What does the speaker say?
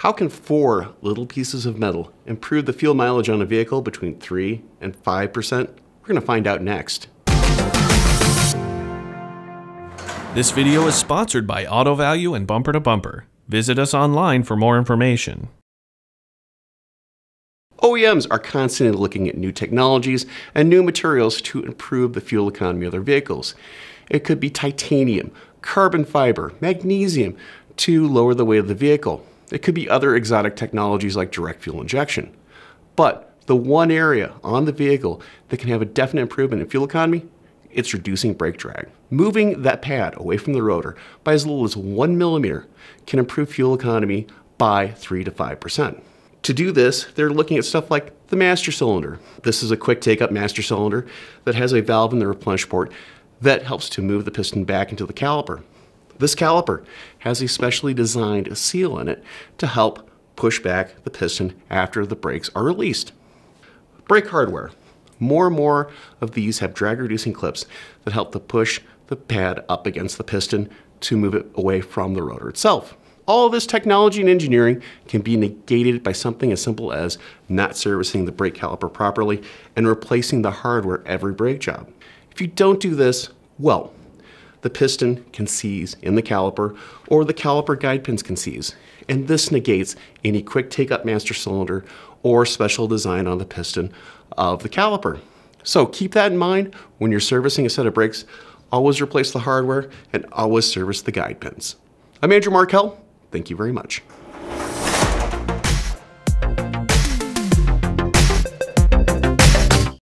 How can 4 little pieces of metal improve the fuel mileage on a vehicle between 3 and 5%? We're going to find out next. This video is sponsored by AutoValue and Bumper to Bumper. Visit us online for more information. OEMs are constantly looking at new technologies and new materials to improve the fuel economy of their vehicles. It could be titanium, carbon fiber, magnesium to lower the weight of the vehicle. It could be other exotic technologies like direct fuel injection. But the one area on the vehicle that can have a definite improvement in fuel economy, it's reducing brake drag. Moving that pad away from the rotor by as little as 1 millimeter can improve fuel economy by 3 to 5%. To do this, they're looking at stuff like the master cylinder. This is a quick take-up master cylinder that has a valve in the replenish port that helps to move the piston back into the caliper. This caliper has a specially designed seal in it to help push back the piston after the brakes are released. Brake hardware. More and more of these have drag-reducing clips that help to push the pad up against the piston to move it away from the rotor itself. All of this technology and engineering can be negated by something as simple as not servicing the brake caliper properly and replacing the hardware every brake job. If you don't do this, well, the piston can seize in the caliper, or the caliper guide pins can seize. And this negates any quick take-up master cylinder or special design on the piston of the caliper. So keep that in mind when you're servicing a set of brakes. Always replace the hardware and always service the guide pins. I'm Andrew Markel. Thank you very much.